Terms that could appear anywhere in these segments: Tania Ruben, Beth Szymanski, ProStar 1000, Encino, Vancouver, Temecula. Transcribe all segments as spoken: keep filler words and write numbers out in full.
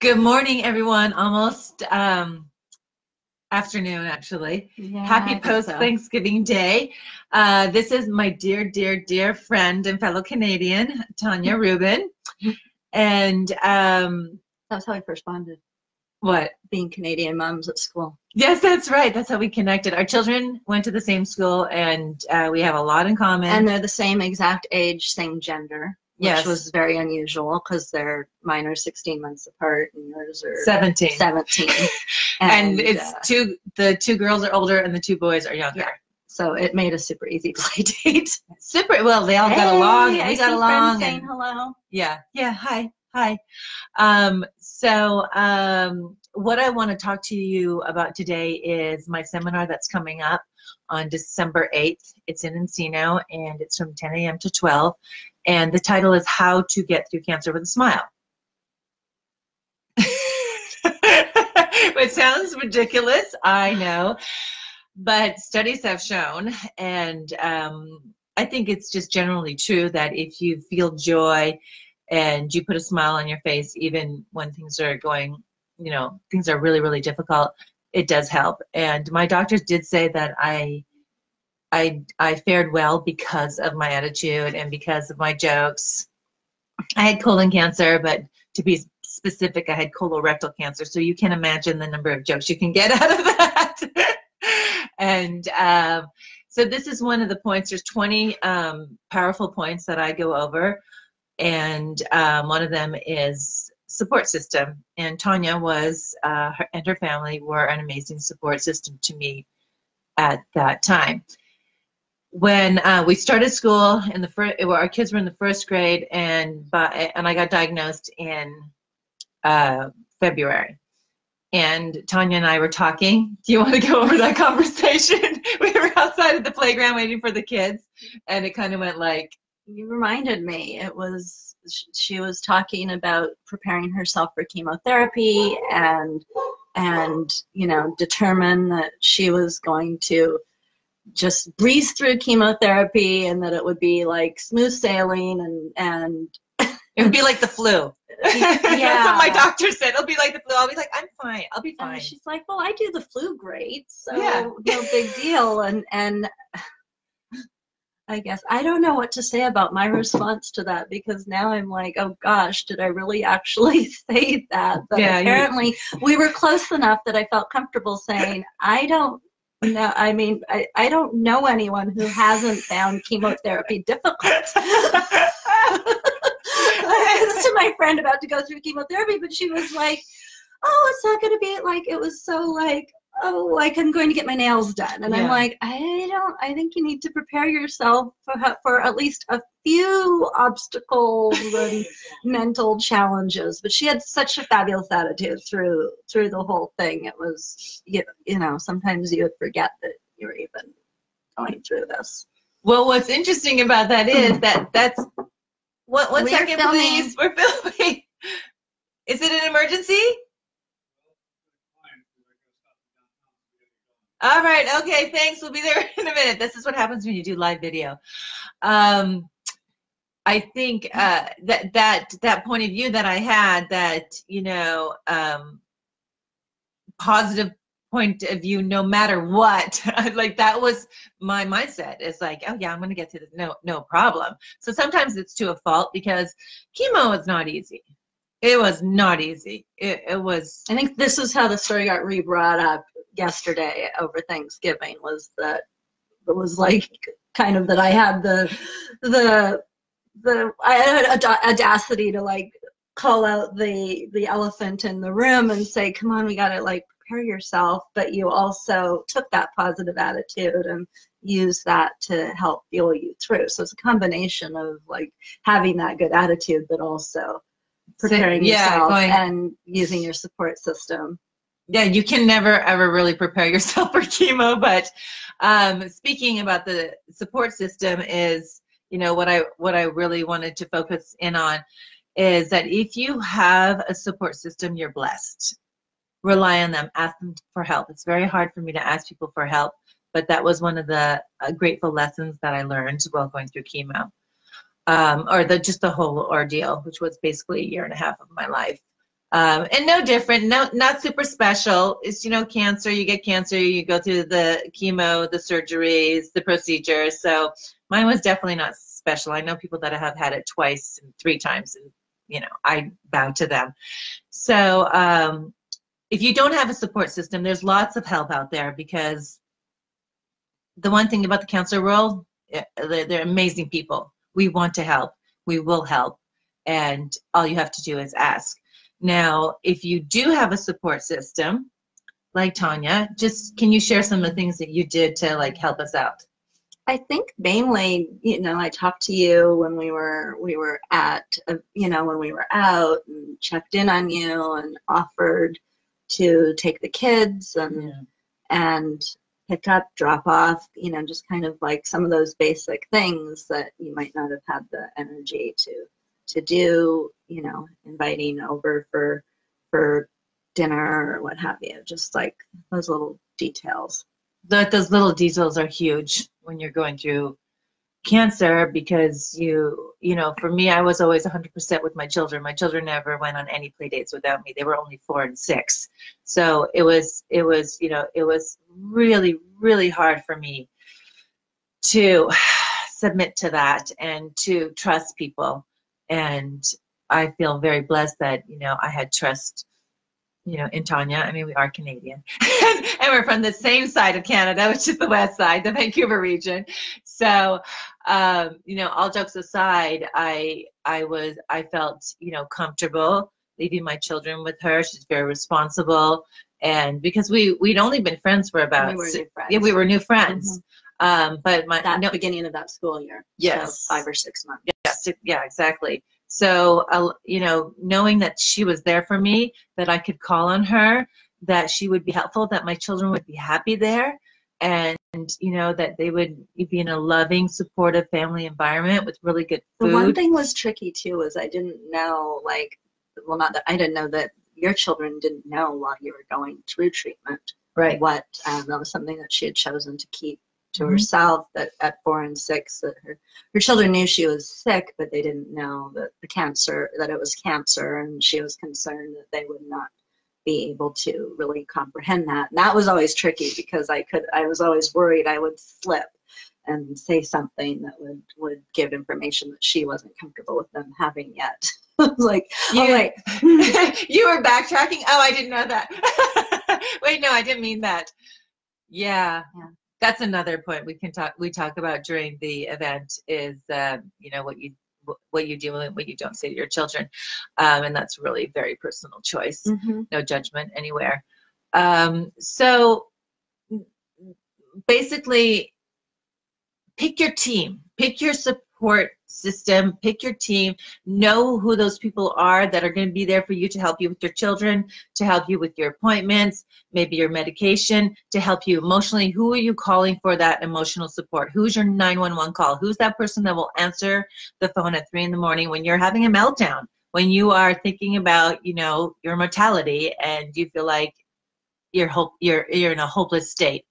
Good morning, everyone. Almost um, afternoon, actually. Yeah, happy post-Thanksgiving so. Day. Uh, this is my dear, dear, dear friend and fellow Canadian, Tania Ruben. And um, that was how I first bonded. What? Being Canadian moms at school. Yes, that's right. That's how we connected. Our children went to the same school, and uh, we have a lot in common. And they're the same exact age, same gender. Which yes. was very unusual because they're mine are sixteen months apart and yours are seventeen. Seventeen, and, and it's uh, two. The two girls are older and the two boys are younger. Yeah. So it made a super easy play date. Super. Well, they all hey, got along. And we got along. Saying and, hello. Yeah. Yeah. Hi. Hi. Um, so um, what I want to talk to you about today is my seminar that's coming up on December eighth. It's in Encino, and it's from ten A M to twelve. And the title is How to Get Through Cancer with a Smile. It sounds ridiculous, I know, but studies have shown, and um, I think it's just generally true that if you feel joy and you put a smile on your face, even when things are going, you know, things are really, really difficult, it does help. And my doctors did say that I... I, I fared well because of my attitude and because of my jokes. I had colon cancer, but to be specific, I had colorectal cancer. So you can imagine the number of jokes you can get out of that. And um, so this is one of the points. There's twenty um, powerful points that I go over. And um, one of them is support system. And Tania was, uh, her, and her family were an amazing support system to me at that time. When uh, we started school, in the first, well, our kids were in the first grade, and by, and I got diagnosed in uh, February. And Tania and I were talking. Do you want to go over that conversation? We were outside of the playground waiting for the kids, and it kind of went like. You reminded me. It was she was talking about preparing herself for chemotherapy, and and you know determined that she was going to. Just breeze through chemotherapy, and that it would be like smooth sailing, and and it would be like the flu. Yeah, that's what my doctor said. It'll be like the flu. I'll be like, I'm fine. I'll be fine. And she's like, well, I do the flu great, so yeah. No big deal. And and I guess I don't know what to say about my response to that, because now I'm like, oh gosh, did I really actually say that? But yeah, apparently you... we were close enough that I felt comfortable saying I don't. No, I mean, I, I don't know anyone who hasn't found chemotherapy difficult. I was to my friend about to go through chemotherapy, but she was like, oh, it's not going to be like, it was so like, oh, like I'm going to get my nails done. And yeah. I'm like, I don't, I think you need to prepare yourself for, for at least a few obstacles and mental challenges. But she had such a fabulous attitude through, through the whole thing. It was, you know, sometimes you would forget that you were even going through this. Well, what's interesting about that is that that's, what, one we're second filming. Please, we're filming. Is it an emergency? All right, okay, thanks. We'll be there in a minute. This is what happens when you do live video. Um, I think uh, that that that point of view that I had, that you know, um, positive point of view, no matter what, like that was my mindset. It's like, oh yeah, I'm gonna get through this, no, no problem. So sometimes it's to a fault, because chemo is not easy. It was not easy. It, it was. I think this is how the story got re-brought up yesterday over Thanksgiving, was that it was like kind of that I had the the the I had audacity to like call out the the elephant in the room and say, come on, we gotta like prepare yourself, but you also took that positive attitude and used that to help fuel you through. So it's a combination of like having that good attitude, but also preparing so, yeah, yourself going, and using your support system. Yeah, you can never, ever really prepare yourself for chemo, but um, speaking about the support system is, you know, what I, what I really wanted to focus in on is that if you have a support system, you're blessed. Rely on them. Ask them for help. It's very hard for me to ask people for help, but that was one of the uh, grateful lessons that I learned while going through chemo, um, or the, just the whole ordeal, which was basically a year and a half of my life. Um, and no different, no, not super special. It's, you know, cancer, you get cancer, you go through the chemo, the surgeries, the procedures. So mine was definitely not special. I know people that have had it twice and three times, and, you know, I bow to them. So um, if you don't have a support system, there's lots of help out there, because the one thing about the counselor world, they're, they're amazing people. We want to help. We will help. And all you have to do is ask. Now, if you do have a support system, like Tania, just can you share some of the things that you did to, like, help us out? I think mainly, you know, I talked to you when we were we were at, uh, you know, when we were out, and checked in on you, and offered to take the kids and yeah. and pick up, drop off, you know, just kind of like some of those basic things that you might not have had the energy to. to do, you know, inviting over for for dinner or what have you, just like those little details. That those little details are huge when you're going through cancer, because you, you know, for me, I was always one hundred percent with my children. My children never went on any play dates without me. They were only four and six. So it was, it was, you know, it was really, really hard for me to submit to that and to trust people. And I feel very blessed that, you know, I had trust, you know, in Tania. I mean, we are Canadian. And we're from the same side of Canada, which is the west side, the Vancouver region. So, um, you know, all jokes aside, I, I, was, I felt, you know, comfortable leaving my children with her. She's very responsible. And because we, we'd only been friends for about... We were new friends. Yeah, we were new friends. Mm-hmm. um, but my, that no, beginning of that school year. Yes. So five or six months. Yeah. Yeah, exactly. So, uh, you know, knowing that she was there for me, that I could call on her, that she would be helpful, that my children would be happy there, and, you know, that they would be in a loving, supportive family environment with really good food. The one thing was tricky, too, was I didn't know, like, well, not that I didn't know that your children didn't know while you were going through treatment. Right. What, um, that was something that she had chosen to keep to herself, that at four and six, that her, her children knew she was sick, but they didn't know that the cancer, that it was cancer, and she was concerned that they would not be able to really comprehend that. And that was always tricky, because I could, I was always worried I would slip and say something that would, would give information that she wasn't comfortable with them having yet. I was like, you, oh, wait. You were backtracking? Oh, I didn't know that. Wait, no, I didn't mean that. Yeah. Yeah. That's another point we can talk. We talk about during the event is, uh, you know, what you what you do and what you don't say to your children, um, and that's really very personal choice. Mm-hmm. No judgment anywhere. Um, so basically, pick your team, pick your support system, pick your team. Know who those people are that are going to be there for you, to help you with your children, to help you with your appointments, maybe your medication, to help you emotionally. Who are you calling for that emotional support? Who's your nine one one call? Who's that person that will answer the phone at three in the morning when you're having a meltdown, when you are thinking about, you know, your mortality and you feel like you're hope you're you're in a hopeless state?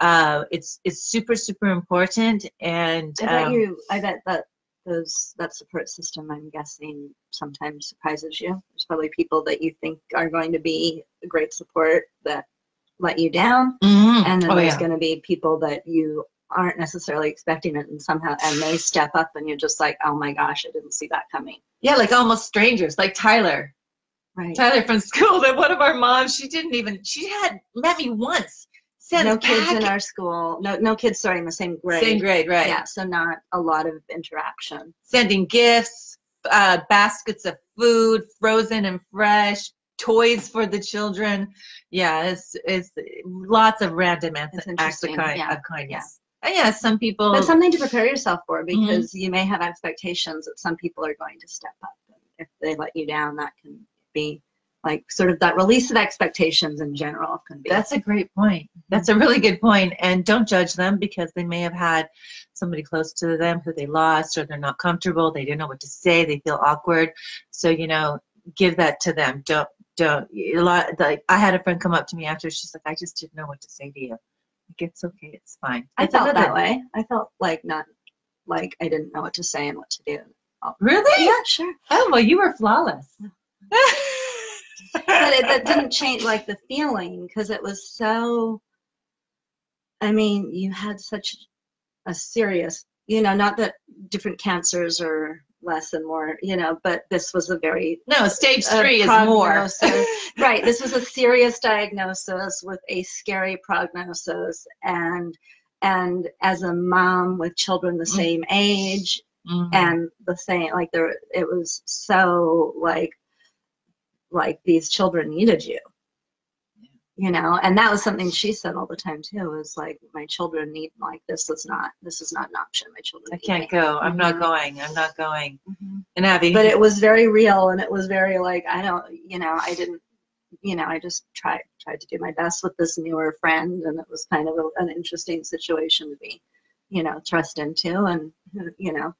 Uh, it's it's super super important. And I bet um, you I bet that. Those, that support system, I'm guessing, sometimes surprises you. There's probably people that you think are going to be a great support that let you down, mm-hmm. and then oh, there's yeah. going to be people that you aren't necessarily expecting it, and somehow, and they step up, and you're just like, oh my gosh, I didn't see that coming. Yeah, like almost strangers, like Tyler, right? Tyler from school. That one of our moms, she didn't even, she had met me once. No kids in our school. No, no kids. Sorry, in the same grade. Same grade, right? Yeah. So not a lot of interaction. Sending gifts, uh, baskets of food, frozen and fresh, toys for the children. Yeah, it's, it's lots of random acts of kind, yeah. of kindness. Yeah. yeah, some people. But something to prepare yourself for, because mm-hmm. you may have expectations that some people are going to step up. And if they let you down, that can be. Like sort of that release of expectations in general can be. That's a great point. That's a really good point. And don't judge them, because they may have had somebody close to them who they lost, or they're not comfortable. They don't know what to say. They feel awkward. So, you know, give that to them. Don't, don't. A lot, like, I had a friend come up to me after. She's like, I just didn't know what to say to you. Like, it's okay. It's fine. I, I felt that way. I felt like not, like I didn't know what to say and what to do. Really? Yeah, sure. Oh, well, you were flawless. but it, that didn't change like the feeling, because it was so, I mean, you had such a serious, you know, not that different cancers are less and more, you know, but this was a very, no, stage three is more. Right, this was a serious diagnosis with a scary prognosis, and and as a mom with children the same age, mm-hmm. and the same, like there, it was so like, like these children needed you, yeah. you know, and that was something she said all the time too, is like, my children need, like, this is not, this is not an option. My children, I can't go. Mm-hmm. I'm not going. I'm not going. Mm-hmm. And Abby, but it was very real, and it was very like, I don't, you know, I didn't, you know, I just tried, tried to do my best with this newer friend, and it was kind of a, an interesting situation to be, you know, thrust into, and, you know,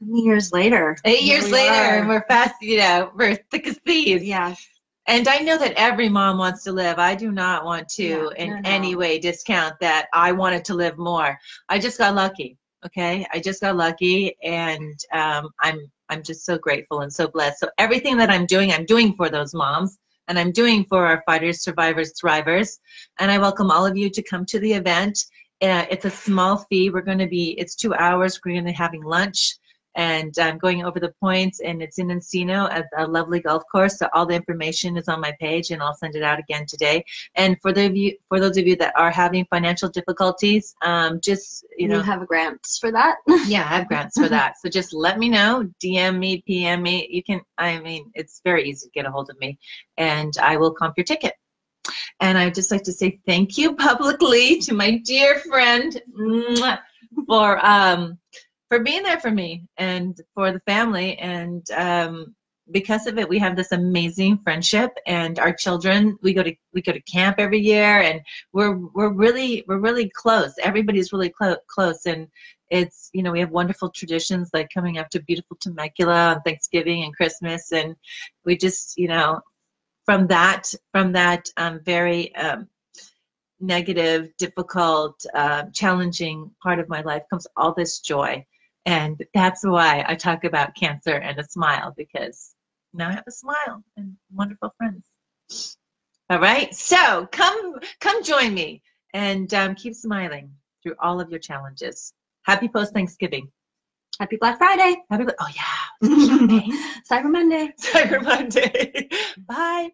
years later. Eight years we later, are. We're fast, you know, we're thick as thieves. Yeah. And I know that every mom wants to live. I do not want to yeah, in no, no. any way discount that I wanted to live more. I just got lucky, okay? I just got lucky, and um, I'm, I'm just so grateful and so blessed. So everything that I'm doing, I'm doing for those moms, and I'm doing for our fighters, survivors, thrivers. And I welcome all of you to come to the event. Uh, it's a small fee. We're going to be, it's two hours. We're going to be having lunch. And I'm um, going over the points, and it's in Encino at a lovely golf course. So all the information is on my page, and I'll send it out again today. And for the you, for those of you that are having financial difficulties, um, just you know, you have grants for that. Yeah, I have grants for that. So just let me know, D M me, P M me. You can, I mean, it's very easy to get a hold of me, and I will comp your ticket. And I'd just like to say thank you publicly to my dear friend for. Um, for being there for me and for the family, and um, because of it we have this amazing friendship, and our children, we go to we go to camp every year, and we're we're really we're really close. Everybody's really close, and it's, you know, we have wonderful traditions like coming up to beautiful Temecula on Thanksgiving and Christmas, and we just, you know, from that from that um, very um, negative, difficult, uh, challenging part of my life comes all this joy. And that's why I talk about cancer and a smile, because now I have a smile and wonderful friends. All right, so come come join me, and um, keep smiling through all of your challenges. Happy post-Thanksgiving. Happy Black Friday. Happy, oh yeah, Cyber Monday. Cyber Monday. Bye.